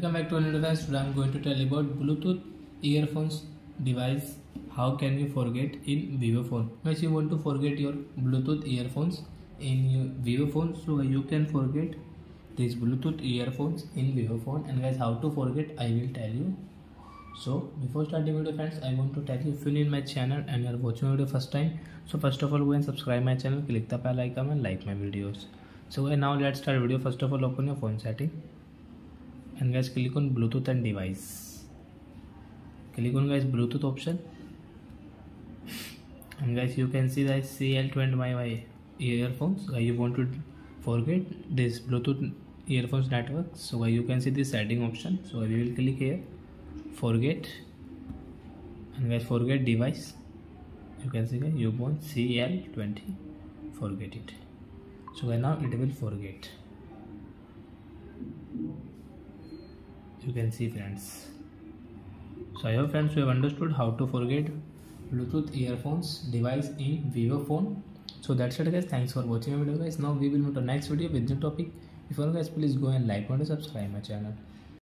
Welcome back to another guys. Today I am going to tell about Bluetooth earphones device. How can you forget in vivo phone? If you want to forget your Bluetooth earphones in your vivo phone, so you can forget these Bluetooth earphones in vivo phone. And guys, how to forget I will tell you. So before starting video friends, I want to tell you, if you need my channel and you are watching video first time, so first of all go and subscribe my channel, click the bell icon and like my videos. So now let's start video. First of all open your phone setting and guys click on Bluetooth and device. Click on guys Bluetooth option and guys you can see that CL20 my earphones. You want to forget this Bluetooth earphones network, so you can see this setting option. So we will click here forget and guys forget device. You can see guys you want CL20 forget it. So now it will forget. You can see friends. So I hope friends we have understood how to forget Bluetooth earphones device in vivo phone. So that's it guys. Thanks for watching my video guys. Now we will move to next video with new topic. Before guys please go and like and subscribe my channel.